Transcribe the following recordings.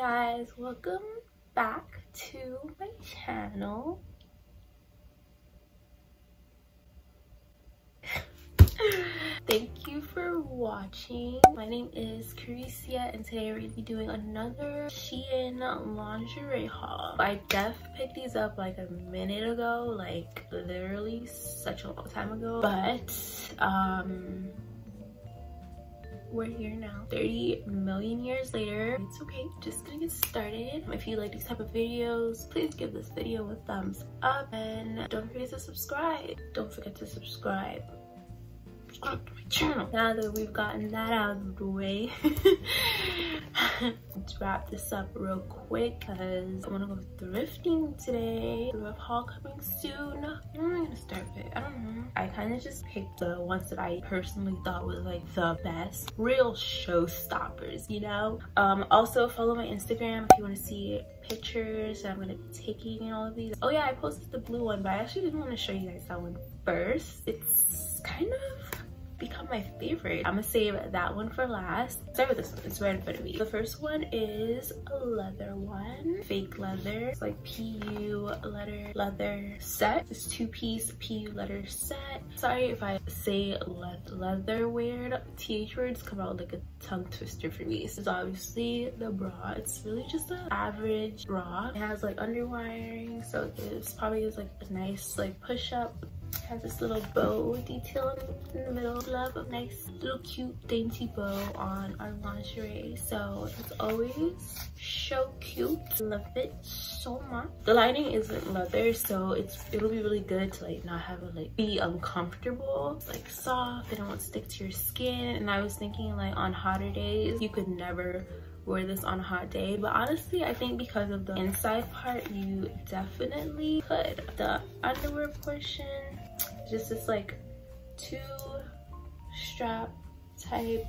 Hi guys, welcome back to my channel. Thank you for watching. My name is Caricia and today we're going to be doing another Shein lingerie haul. I def picked these up like a minute ago, like literally such a long time ago, but we're here now, 30 million years later. It's okay, just gonna get started. If you like these type of videos, please give this video a thumbs up and don't forget to subscribe. Don't forget to subscribe to my channel. Now that we've gotten that out of the way, let's wrap this up real quick because I want to go thrifting today. Thrift haul coming soon. I don't know what I'm gonna start with. I don't know. I kind of just picked the ones that I personally thought was like the best, real showstoppers, you know. Also follow my Instagram if you want to see pictures that I'm gonna be taking and all of these. Oh yeah, I posted the blue one, but I actually didn't want to show you guys that one first. It's kind of become my favorite. I'm gonna save that one for last. Start with this one, it's right in front of me. The first one is a leather one, fake leather. It's like PU leather set. It's two-piece PU leather set. Sorry if I say leather weird. TH words come out like a tongue twister for me. This is obviously the bra. It's really just an average bra. It has like underwiring, so it's probably is like a nice like push-up. Has this little bow detail in the middle. Love a nice little cute dainty bow on our lingerie, so it's always so cute. Love it so much. The lining isn't leather, so it'll be really good to like not have it like be uncomfortable. It's like soft, it won't stick to your skin. And I was thinking like on hotter days you could never wear this on a hot day, but honestly I think because of the inside part you definitely could. The underwear portion just is like two strap type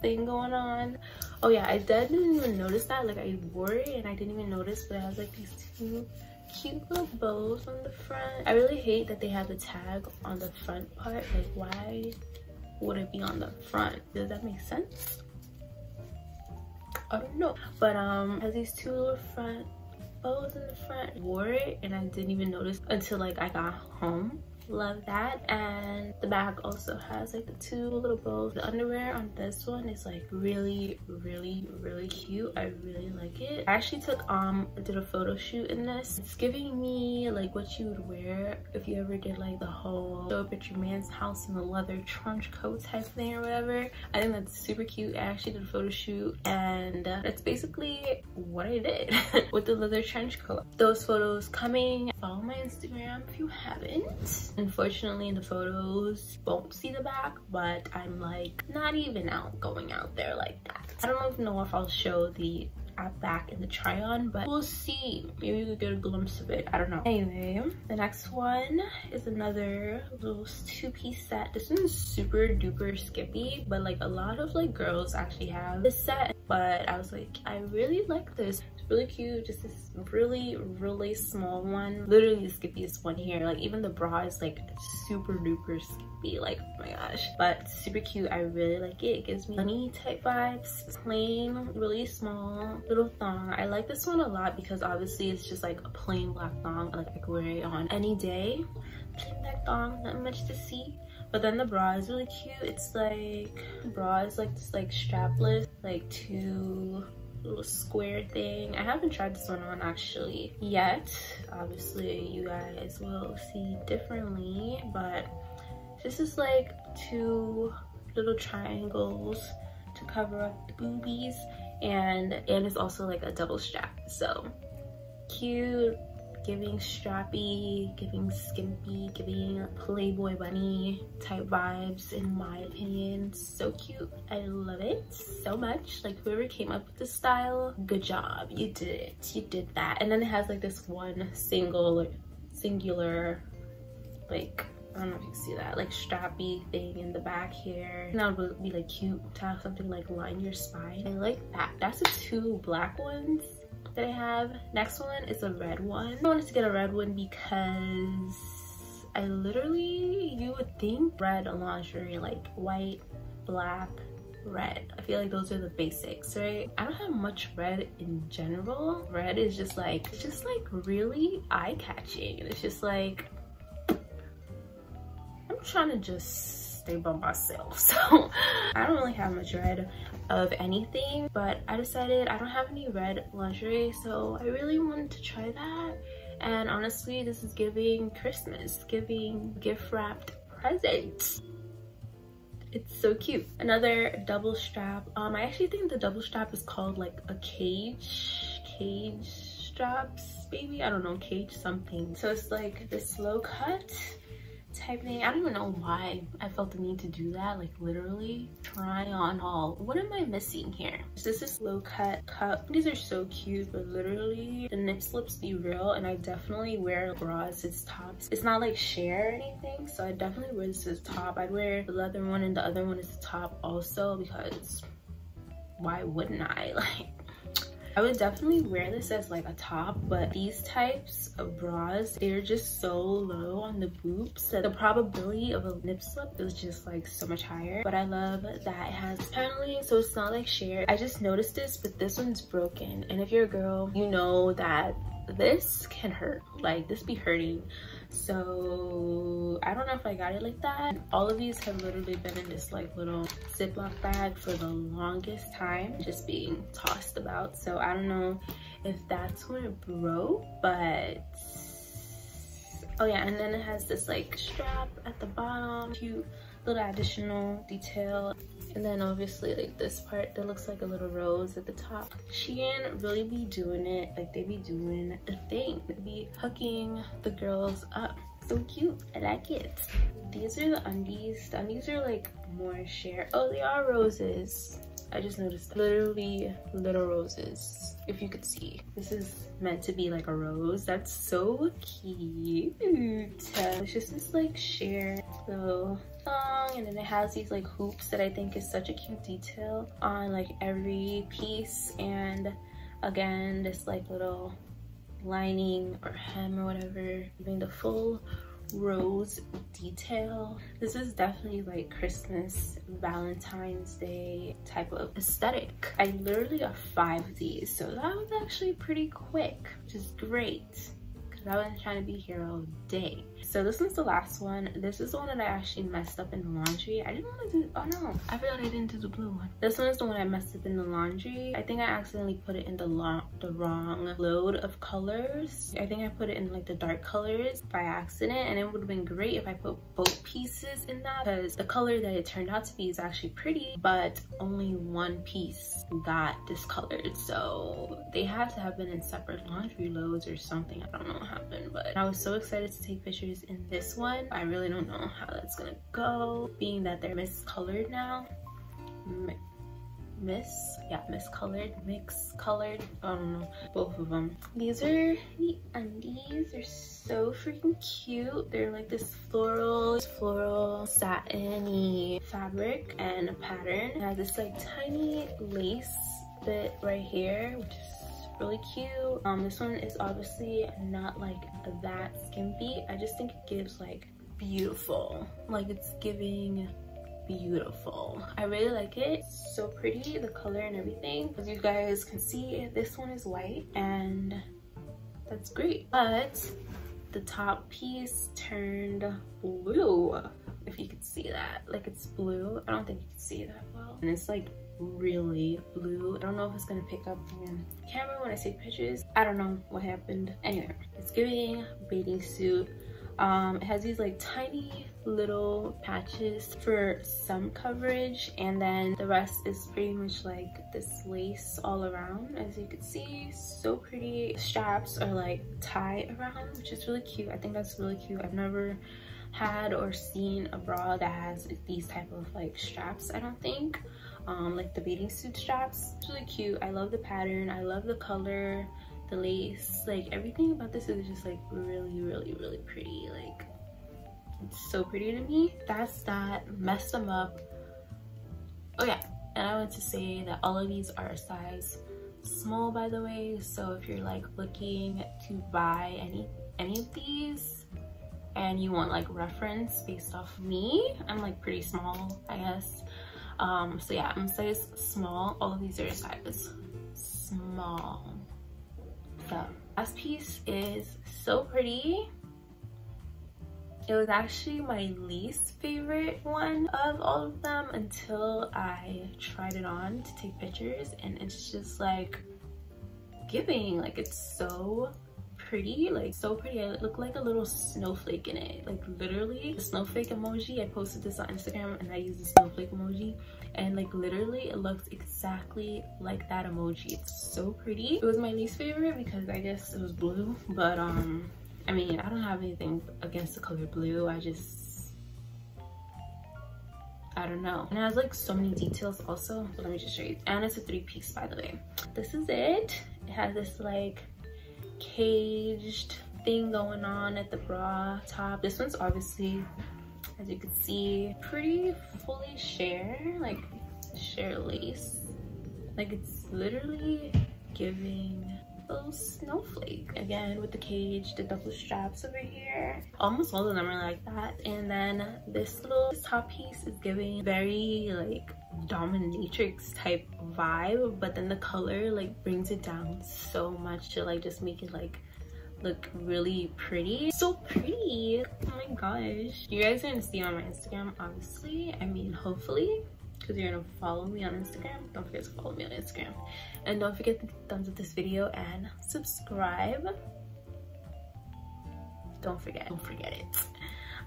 thing going on. Oh yeah, I didn't even notice that. Like I wore it and I didn't even notice, but it has like these two cute little bows on the front. I really hate that they have the tag on the front part. Like why would it be on the front? Does that make sense? I don't know, but has these two little front bows in the front. Wore it and I didn't even notice until like I got home. Love that. And the back also has like the two little bows. The underwear on this one is like really cute. I really like it. I actually did a photo shoot in this. It's giving me like what you would wear if you ever did like the whole show up at your man's house in the leather trench coat type thing or whatever. I think that's super cute. I actually did a photo shoot and that's basically what I did with the leather trench coat. Those photos coming. Follow my Instagram if you haven't. Unfortunately the photos won't see the back, but I'm like not even going out there like that. I don't even know if I'll show the back in the try on, but we'll see. Maybe we could get a glimpse of it. I don't know. Anyway, the next one is another little two-piece set. This one's super duper skimpy, but like a lot of like girls actually have this set, but I was like I really like this. Really cute, just this really small one. Literally the skippiest one here. Like even the bra is like super duper skippy, like oh my gosh, but super cute. I really like it. It gives me bunny type vibes. Plain really small little thong. I like this one a lot because obviously it's just like a plain black thong. Like I could wear it on any day. Plain black thong, not much to see. But then the bra is really cute. It's like the bra is like this like strapless, like two little square thing. I haven't tried this one on actually yet. Obviously you guys will see differently, but this is like two little triangles to cover up the boobies, and it's also like a double strap, so cute. Giving strappy, giving skimpy, giving Playboy bunny type vibes in my opinion. So cute. I love it so much. Like whoever came up with this style, good job. You did it. You did that. And then it has like this one singular like I don't know if you can see that like strappy thing in the back here, and that would be like cute to have something like line your spine. I like that. That's the two black ones that I have. Next one is a red one. I wanted to get a red one because I literally, you would think red lingerie, like white, black, red. I feel like those are the basics, right? I don't have much red in general. Red is just like, it's just like really eye-catching, and it's just like I'm trying to just stay by myself, so I don't really have much red of anything. But I decided I don't have any red lingerie, so I really wanted to try that. And honestly, this is giving Christmas, giving gift wrapped presents. It's so cute. Another double strap. I actually think the double strap is called like a cage straps, maybe, I don't know, cage something. So it's like this low cut type thing. I don't even know why I felt the need to do that, like literally try on haul. What am I missing here? This is low cut cup. These are so cute, but literally the nip slips be real, and I definitely wear bras as tops. It's not like sheer or anything, so I definitely wear this as top. I'd wear the leather one and the other one as the top also, because why wouldn't I? Like, I would definitely wear this as like a top, but these types of bras, they're just so low on the boobs that the probability of a nip slip is just like so much higher. But I love that it has paneling, so it's not like sheer. I just noticed this, but this one's broken, and if you're a girl, you know that this can hurt. Like, this be hurting. So I don't know if I got it like that. All of these have literally been in this like little Ziploc bag for the longest time, just being tossed about. So I don't know if that's when it broke, but oh yeah. And then it has this like strap at the bottom, cute little additional detail. And then obviously like this part that looks like a little rose at the top. Shein really be doing it. Like, they be doing the thing. They be hooking the girls up. So cute, I like it. These are the undies. The undies are like more sheer. Oh, they are roses. I just noticed that. Literally little roses, if you could see. This is meant to be like a rose. That's so cute. It's just this like sheer little thong, and then it has these like hoops that I think is such a cute detail on like every piece. And again, this like little lining or hem or whatever, giving the full rose detail. This is definitely like Christmas, Valentine's Day type of aesthetic. I literally got 5 of these, so that was actually pretty quick, which is great, because I wasn't trying to be here all day. So this one's the last one. This is the one that I actually messed up in the laundry. I didn't want to do, oh no, I forgot I didn't do the blue one. This one is the one I messed up in the laundry. I think I accidentally put it in the wrong load of colors. I think I put it in like the dark colors by accident, and it would have been great if I put both pieces in that, because the color that it turned out to be is actually pretty, but only one piece got discolored. So they had to have been in separate laundry loads or something. I don't know what happened, but I was so excited to take pictures in this one. I really don't know how that's gonna go, being that they're miscolored now. Miscolored, I don't know, both of them. These are the undies. They're so freaking cute. They're like this floral satiny fabric and a pattern. It has this like tiny lace bit right here, which is really cute. This one is obviously not like that skimpy. I just think it gives like beautiful, like it's giving beautiful. I really like it. It's so pretty, the color and everything. As you guys can see, this one is white, and that's great. But the top piece turned blue, if you could see that. Like, it's blue. I don't think you can see that well. And it's like really blue. I don't know if it's gonna pick up on camera when I take pictures. I don't know what happened. Anyway, it's giving bathing suit. It has these like tiny little patches for some coverage, and then the rest is pretty much like this lace all around, as you can see. So pretty. Straps are like tie around, which is really cute. I think that's really cute. I've never had or seen a bra that has these type of like straps, I don't think. Like the bathing suit straps. It's really cute. I love the pattern. I love the color, the lace, like everything about this is just like really pretty. Like, it's so pretty to me. That's that. Messed them up. Oh yeah, and I want to say that all of these are a size small, by the way, so if you're like looking to buy any of these and you want like reference based off me, I'm like pretty small, I guess. So yeah, I'm size small. All of these are size small. So last piece is so pretty. It was actually my least favorite one of all of them until I tried it on to take pictures, and it's just like giving, like it's so pretty, like so pretty. I look like a little snowflake in it, like literally the snowflake emoji. I posted this on Instagram and I used the snowflake emoji, and like literally it looks exactly like that emoji. It's so pretty. It was my least favorite because I guess it was blue, but I mean, I don't have anything against the color blue. I don't know. And it has like so many details also. Let me just show you. And it's a 3-piece, by the way. This is it. It has this like caged thing going on at the bra top. This one's obviously, as you can see, pretty fully sheer, like sheer lace. Like it's literally giving little snowflake again with the cage, the double straps over here. Almost all of them are like that. And then this little top piece is giving very like dominatrix type vibe, but then the color like brings it down so much to like just make it like look really pretty. So pretty. Oh my gosh, you guys are gonna see on my Instagram, obviously, I mean hopefully, because you're gonna follow me on Instagram. Don't forget to follow me on Instagram, and don't forget to thumbs up this video and subscribe. Don't forget it.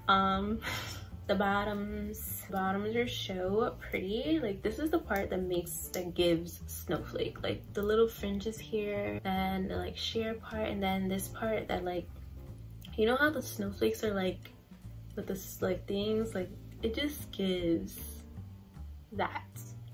The bottoms are so pretty. Like this is the part that gives snowflake, like the little fringes here and the like sheer part, and then this part that like, you know how the snowflakes are like with this like things, like it just gives that.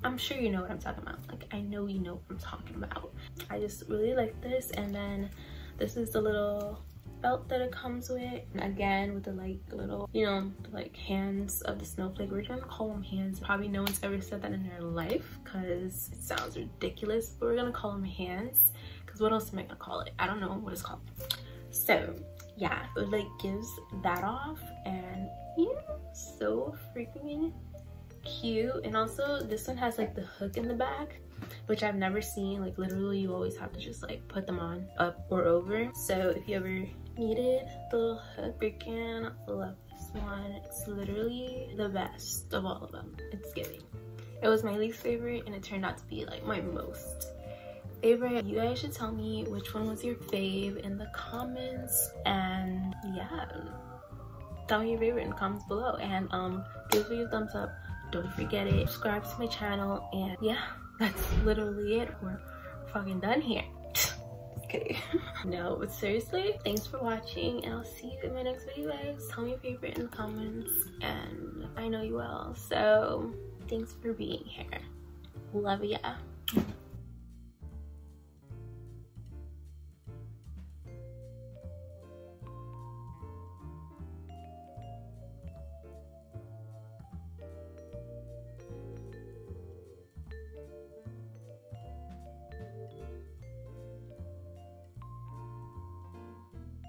I'm sure you know what I'm talking about. Like I know you know what I'm talking about. I just really like this. And then this is the little belt that it comes with, and again with the like little, you know, like hands of the snowflake. We're gonna call them hands. Probably no one's ever said that in their life because it sounds ridiculous, but we're gonna call them hands because what else am I gonna call it? I don't know what it's called. So yeah, it like gives that off, and yeah, so freaking cute. And also this one has like the hook in the back, which I've never seen. Like literally you always have to just like put them on up or over, so if you ever needed the little hook, freaking love this one. It's literally the best of all of them. It's giving. It was my least favorite and it turned out to be like my most favorite. You guys should tell me which one was your fave in the comments, and yeah, tell me your favorite in the comments below, and give me your thumbs up. Don't forget it. Subscribe to my channel, and yeah, that's literally it. We're fucking done here. Okay. No, but seriously, thanks for watching, and I'll see you in my next video, guys. Tell me your favorite in the comments, and I know you will. So, thanks for being here. Love ya.